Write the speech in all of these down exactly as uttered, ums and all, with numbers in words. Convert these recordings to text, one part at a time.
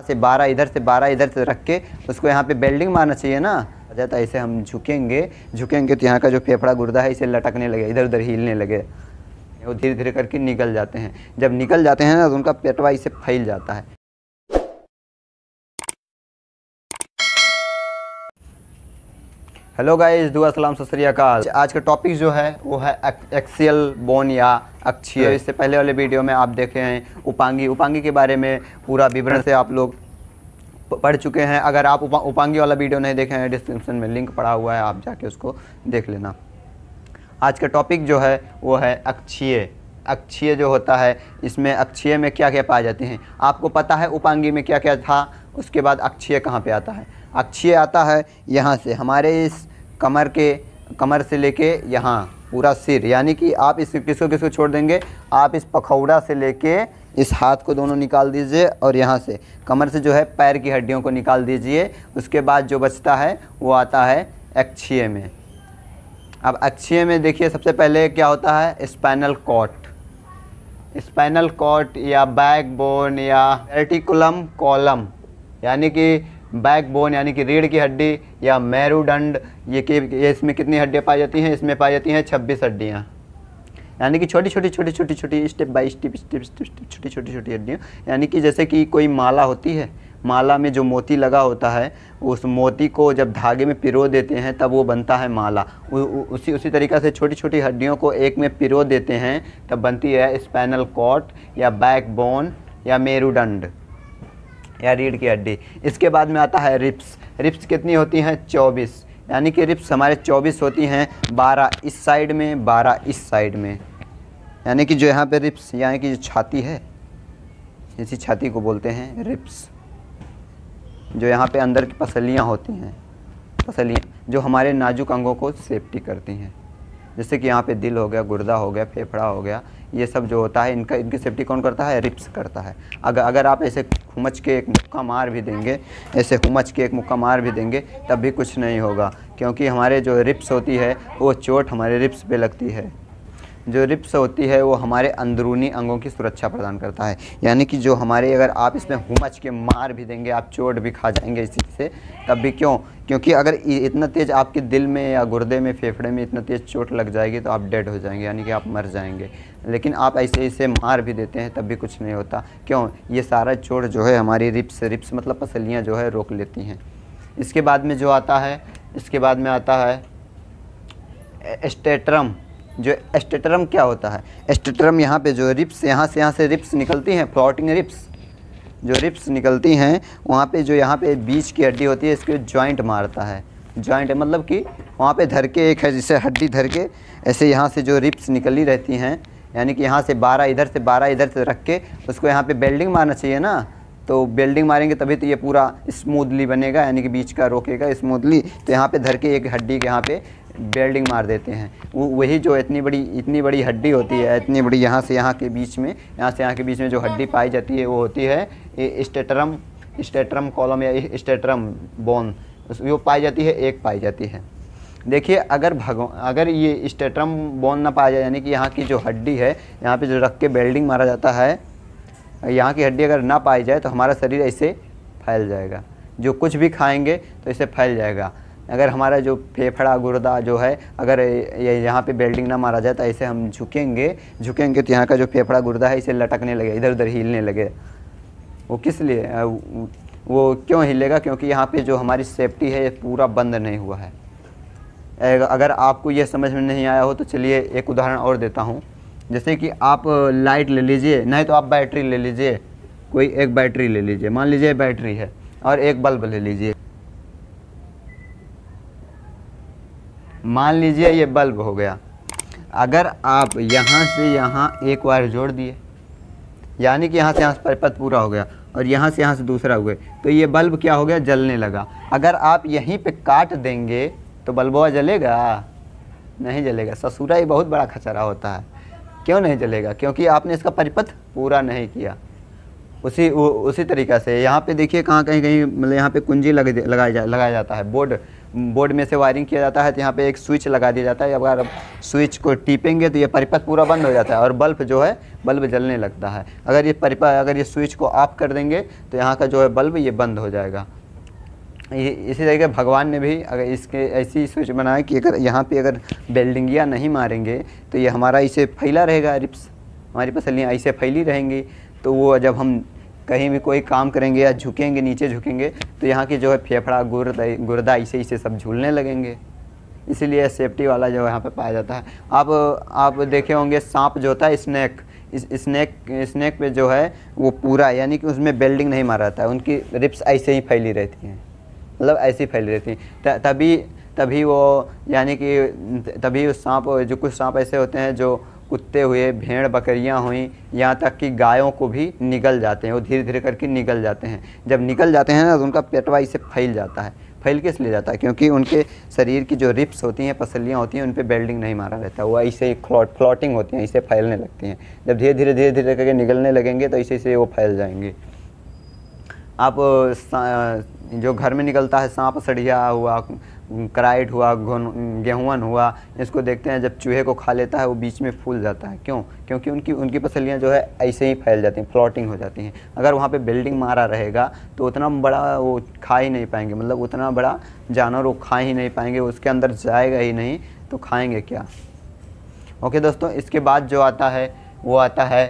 से बारह इधर से बारह इधर से रख के उसको यहाँ पे बेल्डिंग मारना चाहिए ना। जाता ऐसे हम झुकेंगे झुकेंगे तो यहाँ का जो फेफड़ा गुर्दा है इसे लटकने लगे, इधर उधर हिलने लगे, वो धीरे धीरे करके निकल जाते हैं। जब निकल जाते हैं ना तो उनका पेटवा इसे फैल जाता है। हेलो गाइस, दुआ सलाम सत श्री अकाल। आज का टॉपिक जो है वो है एक, एक्सियल बोन या अक्षीय। इससे पहले वाले वीडियो में आप देखे हैं उपांगी, उपांगी के बारे में पूरा विवरण से आप लोग पढ़ चुके हैं। अगर आप उपा, उपांगी वाला वीडियो नहीं देखे हैं, डिस्क्रिप्शन में लिंक पड़ा हुआ है, आप जाके उसको देख लेना। आज का टॉपिक जो है वो है अक्षीय। अक्षीय जो होता है, इसमें अक्षीय में क्या क्या पाए जाते हैं आपको पता है। उपांगी में क्या क्या था, उसके बाद अक्षीय कहाँ पे आता है। अक्षीय आता है यहाँ से, हमारे इस कमर के कमर से लेके यहाँ पूरा सिर, यानी कि आप इस किसको किसको छोड़ देंगे, आप इस पखौड़ा से लेके इस हाथ को दोनों निकाल दीजिए और यहाँ से कमर से जो है पैर की हड्डियों को निकाल दीजिए। उसके बाद जो बचता है वो आता है अक्षीय में। अब अक्षीय में देखिए सबसे पहले क्या होता है, स्पाइनल कॉर्ड। स्पाइनल कॉर्ड या बैकबोन या आर्टिकुलम कॉलम, यानी कि बैकबोन यानी कि रीढ़ की हड्डी या मेरुदंड, ये कि इसमें कितनी हड्डियाँ पाई जाती हैं, इसमें पाई जाती हैं छब्बीस हड्डियाँ, यानी कि छोटी छोटी छोटी छोटी छोटी step by step step step छोटी छोटी छोटी हड्डियाँ, यानी कि जैसे कि कोई माला होती है, माला में जो मोती लगा होता है उस मोती को जब धागे में पिरो देते हैं तब वो बनता है माला। उ, उ, उसी उसी तरीक़ा से छोटी छोटी हड्डियों को एक में पिरो देते हैं तब बनती है स्पाइनल कॉर्ड या बैकबोन या मेरुदंड या रीढ़ की हड्डी। इसके बाद में आता है रिप्स। रिप्स कितनी होती हैं, चौबीस, यानी कि रिप्स हमारे चौबीस होती हैं, बारह इस साइड में बारह इस साइड में, यानी कि जो यहाँ पे रिप्स यानी कि जो छाती है, इसी छाती को बोलते हैं रिप्स, जो यहाँ पे अंदर की पसलियाँ होती हैं, पसलियाँ जो हमारे नाजुक अंगों को सेफ्टी करती हैं, जैसे कि यहाँ पे दिल हो गया, गुर्दा हो गया, फेफड़ा हो गया, ये सब जो होता है इनका इनकी सेफ्टी कौन करता है, रिप्स करता है। अगर अगर आप ऐसे हुमच के एक मुक्का मार भी देंगे, ऐसे हुमच के एक मुक्का मार भी देंगे तब भी कुछ नहीं होगा, क्योंकि हमारे जो रिप्स होती है वो चोट हमारे रिप्स पे लगती है। जो रिप्स होती है वो हमारे अंदरूनी अंगों की सुरक्षा प्रदान करता है, यानी कि जो हमारे अगर आप इसमें हुमच के मार भी देंगे, आप चोट भी खा जाएंगे इसी से, तब भी क्यों, क्योंकि अगर इतना तेज़ आपके दिल में या गुर्दे में फेफड़े में इतना तेज़ चोट लग जाएगी तो आप डेड हो जाएंगे, यानी कि आप मर जाएंगे। लेकिन आप ऐसे ऐसे मार भी देते हैं तब भी कुछ नहीं होता, क्यों, ये सारा चोट जो है हमारी रिप्स, रिप्स मतलब पसलियाँ जो है रोक लेती हैं। इसके बाद में जो आता है, इसके बाद में आता है स्टेटरम। जो स्टेटरम क्या होता है, स्टेटरम यहाँ पे जो रिप्स, यहाँ से यहाँ से रिप्स निकलती हैं, फ्लोटिंग रिप्स, जो रिप्स निकलती हैं वहाँ पे जो यहाँ पे बीच की हड्डी होती है इसको जॉइंट मारता है। जॉइंट मतलब कि वहाँ पे धर के एक है, जिसे हड्डी धर के ऐसे यहाँ से जो रिप्स निकली रहती हैं, यानी कि यहाँ से बारह इधर से बारह इधर से रख के उसको यहाँ पर बेल्डिंग मारना चाहिए ना, तो बेल्डिंग मारेंगे तभी तो ये पूरा स्मूथली बनेगा, यानी कि बीच का रोकेगा स्मूथली। तो यहाँ पर धर के एक हड्डी के यहाँ पर बेल्डिंग मार देते हैं, वो वही जो इतनी बड़ी इतनी बड़ी हड्डी होती है, इतनी बड़ी यहाँ से यहाँ के बीच में, यहाँ से यहाँ के बीच में जो हड्डी पाई जाती है वो होती है स्टेटरम, स्टेटरम कॉलम या स्टेटरम बोन, वो पाई जाती है, एक पाई जाती है। देखिए अगर भगो अगर ये स्टेटरम बोन ना पाया जाए, यानी कि यहाँ की जो हड्डी है यहाँ पे जो रख के बेल्डिंग मारा जाता है, यहाँ की हड्डी अगर ना पाई जाए तो हमारा शरीर ऐसे फैल जाएगा, जो कुछ भी खाएँगे तो इसे फैल जाएगा। अगर हमारा जो फेफड़ा गुर्दा जो है अगर यहाँ पे बेल्डिंग ना मारा जाए तो ऐसे हम झुकेंगे झुकेंगे तो यहाँ का जो फेफड़ा गुर्दा है इसे लटकने लगे, इधर उधर हिलने लगे। वो किस लिए, वो क्यों हिलेगा, क्योंकि यहाँ पे जो हमारी सेफ्टी है ये पूरा बंद नहीं हुआ है। अगर आपको ये समझ में नहीं आया हो तो चलिए एक उदाहरण और देता हूँ, जैसे कि आप लाइट ले लीजिए, नहीं तो आप बैटरी ले लीजिए, कोई एक बैटरी ले लीजिए, मान लीजिए बैटरी है, और एक बल्ब ले लीजिए, मान लीजिए ये बल्ब हो गया। अगर आप यहाँ से यहाँ एक वायर जोड़ दिए, यानी कि यहाँ से यहाँ पर पथ पूरा हो गया, और यहाँ से यहाँ से दूसरा हुए, तो ये बल्ब क्या हो गया, जलने लगा। अगर आप यहीं पे काट देंगे तो बल्बवा जलेगा, नहीं जलेगा। ससुरा ये बहुत बड़ा खचरा होता है, क्यों नहीं जलेगा, क्योंकि आपने इसका परिपथ पूरा नहीं किया। उसी उसी तरीक़ा से यहाँ पे देखिए कहाँ कहीं कहीं मतलब यहाँ पे कुंजी लग लगाया जा लगाया जाता है, बोर्ड बोर्ड में से वायरिंग किया जाता है तो यहाँ पे एक स्विच लगा दिया जाता है। अगर आप स्विच को टीपेंगे तो ये परिपथ पूरा बंद हो जाता है और बल्ब जो है बल्ब जलने लगता है। अगर ये परिपथ अगर ये स्विच को ऑफ कर देंगे तो यहाँ का जो है बल्ब ये बंद हो जाएगा। ये इसी तरीके भगवान ने भी अगर इसके ऐसी स्विच बनाया कि अगर यहाँ पे अगर बेल्डिंगिया नहीं मारेंगे तो ये हमारा इसे फैला रहेगा, रिप्स हमारी पसलियाँ ऐसे फैली रहेंगी। तो वो जब हम कहीं भी कोई काम करेंगे या झुकेंगे नीचे झुकेंगे तो यहाँ की जो है फेफड़ा गुर्दा गुर्दा इसे इसे सब झूलने लगेंगे। इसीलिए सेफ्टी वाला जो यहाँ पे पाया जाता है। आप आप देखे होंगे सांप जो होता है स्नैक इस स्नैक स्नैक पे जो है वो पूरा यानी कि उसमें बेल्डिंग नहीं मारा जाता है, उनकी रिप्स ऐसे ही फैली रहती हैं, मतलब ऐसी फैली रहती हैं। तभी तभी वो यानी कि तभी उस सांप जो कुछ सांप ऐसे होते हैं जो कुत्ते हुए, भेड़ बकरियां हुई, यहाँ तक कि गायों को भी निगल जाते हैं। वो धीरे धीरे करके निगल जाते हैं। जब निगल जाते हैं ना तो उनका पेटवा इसे फैल जाता है। फैल किस लिए जाता है? क्योंकि उनके शरीर की जो रिप्स होती हैं, पसलियाँ होती हैं, उन पर बेल्डिंग नहीं मारा रहता। वो ऐसे फ्लॉट फ्लॉटिंग होती हैं, इसे फैलने लगती हैं। जब धीरे धीरे धीरे धीरे करके निगलने लगेंगे तो इसे इसे वो फैल जाएंगे। आप जो घर में निकलता है सांप, सड़िया हुआ, कराइट हुआ, गेहूँन हुआ, इसको देखते हैं जब चूहे को खा लेता है वो बीच में फूल जाता है। क्यों? क्योंकि उनकी उनकी पसलियाँ जो है ऐसे ही फैल जाती हैं, फ्लोटिंग हो जाती हैं। अगर वहाँ पे बेल्डिंग मारा रहेगा तो उतना बड़ा वो खा ही नहीं पाएंगे, मतलब उतना बड़ा जानवर वो खा ही नहीं पाएंगे, उसके अंदर जाएगा ही नहीं तो खाएँगे क्या। ओके दोस्तों, इसके बाद जो आता है वो आता है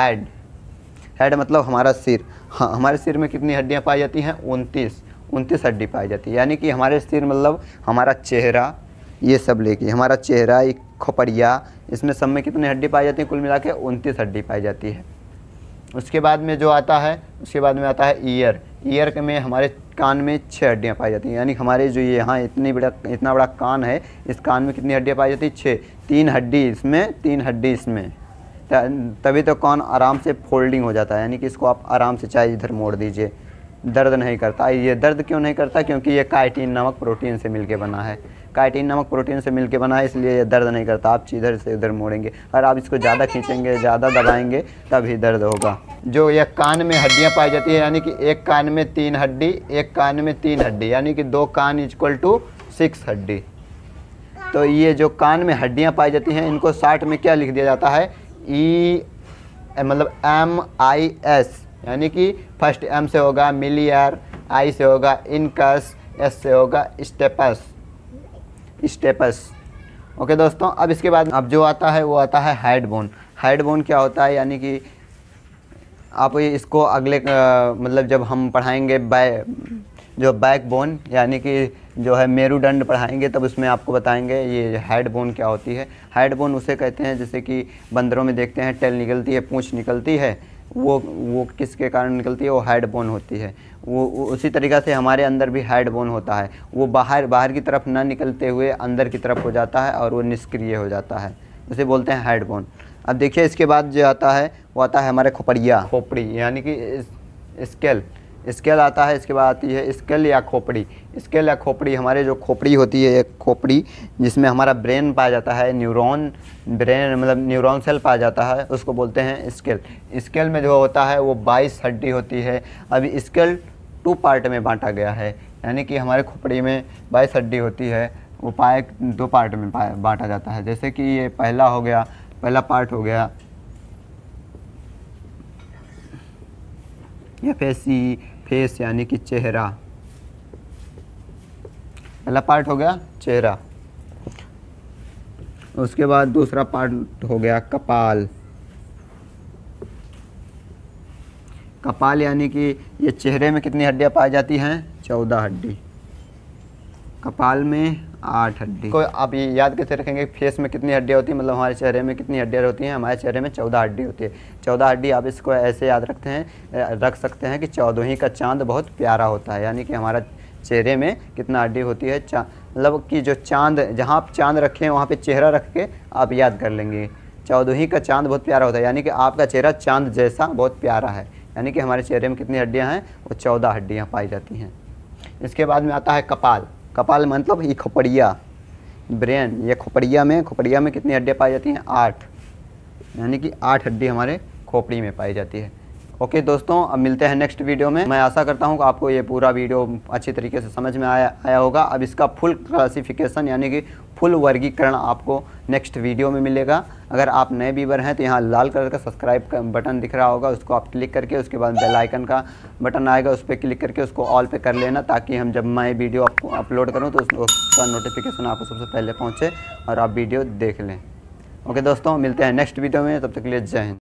हेड। हेड मतलब हमारा सिर। हाँ, हमारे सिर में कितनी हड्डियाँ पाई जाती हैं? उनतीस उनतीस हड्डी पाई जाती है। यानी कि हमारे सिर मतलब हमारा चेहरा, ये सब लेके हमारा चेहरा, एक खोपड़िया, इसमें सब में कितनी हड्डी पाई जाती है? कुल मिला के उनतीस हड्डी पाई जाती है। उसके बाद में जो आता है उसके बाद में आता है ईयर। ईयर के में हमारे कान में छः हड्डियाँ पाई जाती हैं। यानी हमारे जो ये यहाँ इतनी बड़ा इतना बड़ा कान है, इस कान में कितनी हड्डियाँ पाई जाती है? छः। तीन हड्डी इसमें, तीन हड्डी इसमें, तभी तो कान आराम से फोल्डिंग हो जाता है। यानी कि इसको आप आराम से चाहे इधर मोड़ दीजिए, दर्द नहीं करता। ये दर्द क्यों नहीं करता? क्योंकि ये काइटिन नामक प्रोटीन से मिलके बना है। काइटिन नामक प्रोटीन से मिलके बना है, इसलिए ये दर्द नहीं करता। आप इधर से उधर मोड़ेंगे और आप इसको ज़्यादा खींचेंगे, ज़्यादा दबाएंगे तब ही दर्द होगा। जो यह कान में हड्डियाँ पाई जाती है, यानी कि एक कान में तीन हड्डी, एक कान में तीन हड्डी, यानी कि दो कान इक्वल टू सिक्स हड्डी। तो ये जो कान में हड्डियाँ पाई जाती हैं इनको साठ में क्या लिख दिया जाता है? ई मतलब एम आई एस, यानी कि फर्स्ट एम से होगा मिलियर, आई से होगा इनकस, एस से होगा स्टेपस स्टेपस। ओके दोस्तों, अब इसके बाद अब जो आता है वो आता है हेड बोन। हेड बोन क्या होता है? यानी कि आप इसको अगले आ, मतलब जब हम पढ़ाएंगे बाय जो बैक बोन यानी कि जो है मेरुदंड पढ़ाएंगे तब उसमें आपको बताएंगे ये हेड बोन क्या होती है। हेड बोन उसे कहते हैं जैसे कि बंदरों में देखते हैं टेल निकलती है, पूँछ निकलती है, वो वो किसके कारण निकलती है? वो हेड बोन होती है। वो उसी तरीक़े से हमारे अंदर भी हेड बोन होता है। वो बाहर बाहर की तरफ ना निकलते हुए अंदर की तरफ हो जाता है और वो निष्क्रिय हो जाता है, उसे बोलते हैं हेड बोन। अब देखिए इसके बाद जो आता है वो आता है हमारे खोपड़िया, खोपड़ी यानी कि स्केल। स्केल आता है। इसके बाद आती है स्केल या खोपड़ी। स्केल या खोपड़ी हमारे जो खोपड़ी होती है, एक खोपड़ी जिसमें हमारा ब्रेन पाया जाता है, न्यूरॉन ब्रेन मतलब न्यूरॉन सेल पाया जाता है, उसको बोलते हैं स्केल। स्केल में जो होता है वो बाईस हड्डी होती है। अब स्केल टू पार्ट में बांटा गया है, यानी कि हमारे खोपड़ी में बाईस हड्डी होती है, वो पाए दो पार्ट में बांटा जाता है। जैसे कि ये पहला हो गया, पहला पार्ट हो गया या फेसी फेस यानी कि चेहरा, पहला पार्ट हो गया चेहरा। उसके बाद दूसरा पार्ट हो गया कपाल। कपाल यानी कि ये चेहरे में कितनी हड्डियां पाई जाती हैं? चौदह हड्डी। कपाल में आठ हड्डी। कोई आप ये याद कैसे रखेंगे? फेस में कितनी हड्डियाँ होती हैं, मतलब हमारे चेहरे में कितनी हड्डियाँ होती हैं? हमारे चेहरे में चौदह हड्डी होती है। चौदह हड्डी आप इसको ऐसे याद रखते हैं रख सकते हैं कि चौदह ही का चांद बहुत प्यारा होता है। यानी कि हमारा चेहरे में कितना हड्डी होती है, मतलब कि जो चांद, जहाँ आप चाँद रखें वहाँ पर चेहरा रख के आप याद कर लेंगे। चौदह ही का चांद बहुत प्यारा होता है, यानी कि आपका चेहरा चांद जैसा बहुत प्यारा है। यानी कि हमारे चेहरे में कितनी हड्डियाँ हैं? वो चौदह हड्डियाँ पाई जाती हैं। इसके बाद में आता है कपाल। कपाल मतलब ये खोपड़िया, ब्रेन, ये खोपड़िया में खोपड़िया में कितनी हड्डियाँ पाई जाती हैं? आठ, यानी कि आठ हड्डी हमारे खोपड़ी में पाई जाती है। ओके दोस्तों, अब मिलते हैं नेक्स्ट वीडियो में। मैं आशा करता हूँ कि आपको ये पूरा वीडियो अच्छी तरीके से समझ में आया आया होगा। अब इसका फुल क्लासिफिकेशन यानी कि फुल वर्गीकरण आपको नेक्स्ट वीडियो में मिलेगा। अगर आप नए व्यूअर हैं तो यहाँ लाल कलर का सब्सक्राइब का बटन दिख रहा होगा, उसको आप क्लिक करके उसके बाद बेल आइकन का बटन आएगा, उस पर क्लिक करके उसको ऑल पे कर लेना, ताकि हम जब मैं वीडियो आपको अपलोड करूँ तो उसका नोटिफिकेशन आपको सबसे पहले पहुँचे और आप वीडियो देख लें। ओके दोस्तों, मिलते हैं नेक्स्ट वीडियो में, तब तक के लिए जय हिंद।